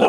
No.